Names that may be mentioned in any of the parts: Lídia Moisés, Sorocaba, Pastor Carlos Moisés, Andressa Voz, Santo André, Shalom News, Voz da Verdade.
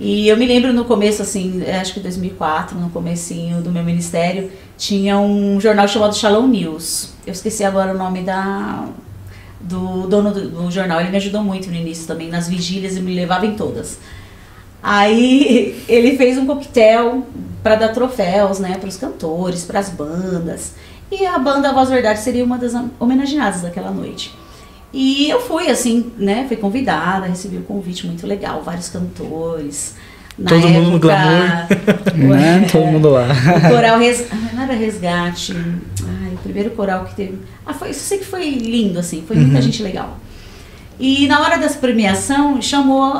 E eu me lembro no começo, assim, acho que 2004, no comecinho do meu ministério, tinha um jornal chamado Shalom News. Eu esqueci agora o nome do dono do jornal. Ele me ajudou muito no início também, nas vigílias, e me levava em todas. Aí ele fez um coquetel para dar troféus, né, para os cantores, para as bandas. E a banda Voz da Verdade seria uma das homenageadas daquela noite. E eu fui, assim, né, fui convidada, recebi um convite muito legal, vários cantores. Na todo época, mundo no glamour, né? Todo mundo lá. O coral não era Resgate, ai, o primeiro coral que teve. Ah, foi, eu sei que foi lindo, assim, foi muita gente legal. E na hora dessa premiação, chamou,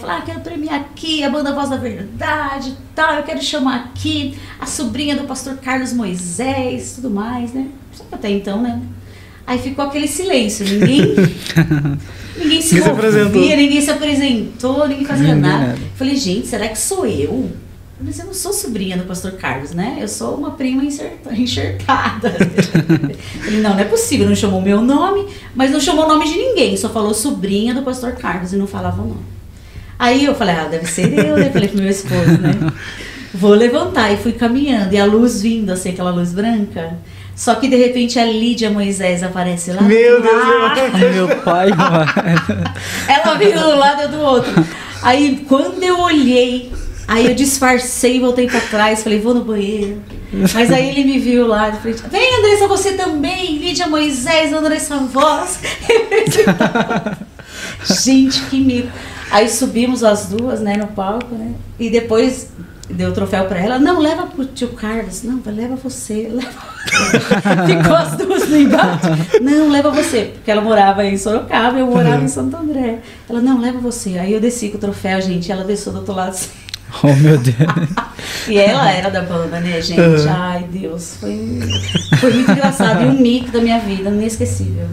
falou, quero premiar aqui a banda Voz da Verdade, tal, eu quero chamar aqui a sobrinha do pastor Carlos Moisés, tudo mais, né? Só que até então, né? Aí ficou aquele silêncio, ninguém se envolvia, ninguém se apresentou, ninguém fazia nada. Falei, gente, será que sou eu? Mas eu não sou sobrinha do pastor Carlos, né? Eu sou uma prima enxertada. Falei, não é possível, não chamou meu nome, mas não chamou o nome de ninguém, só falou sobrinha do pastor Carlos e não falava o nome. Aí eu falei, deve ser eu, né? Falei pro meu esposo, né? Vou levantar, e fui caminhando, e a luz vindo, assim, aquela luz branca. Só que de repente a Lídia Moisés aparece lá. Meu Deus, meu pai, mano. Ela virou do lado e do outro. Aí quando eu olhei, aí eu disfarcei, voltei pra trás, falei, vou no banheiro. Mas aí ele me viu lá de frente. Vem, Andressa, você também, Lídia Moisés, Andressa Voz. Gente, que mico. Aí subimos as duas, né, no palco, né? E depois deu o troféu pra ela. Não, leva pro tio Carlos. Não, leva você. Ficou as duas no embate. Não, leva você. Porque ela morava em Sorocaba, eu morava em Santo André. Ela, não, leva você. Aí eu desci com o troféu, gente. Ela desceu do outro lado assim. Oh, meu Deus. E ela era da banda, né, gente? Ai, Deus. Foi muito engraçado. E um mico da minha vida, inesquecível.